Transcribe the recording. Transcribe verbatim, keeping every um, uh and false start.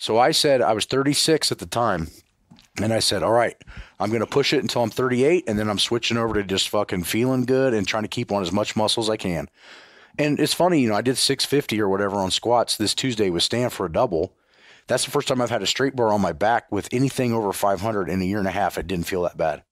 So I said, I was thirty-six at the time, and I said, all right, I'm going to push it until I'm thirty-eight, and then I'm switching over to just fucking feeling good and trying to keep on as much muscle as I can. And it's funny, you know, I did six fifty or whatever on squats this Tuesday with Stan for a double. That's the first time I've had a straight bar on my back with anything over five hundred in a year and a half. It didn't feel that bad.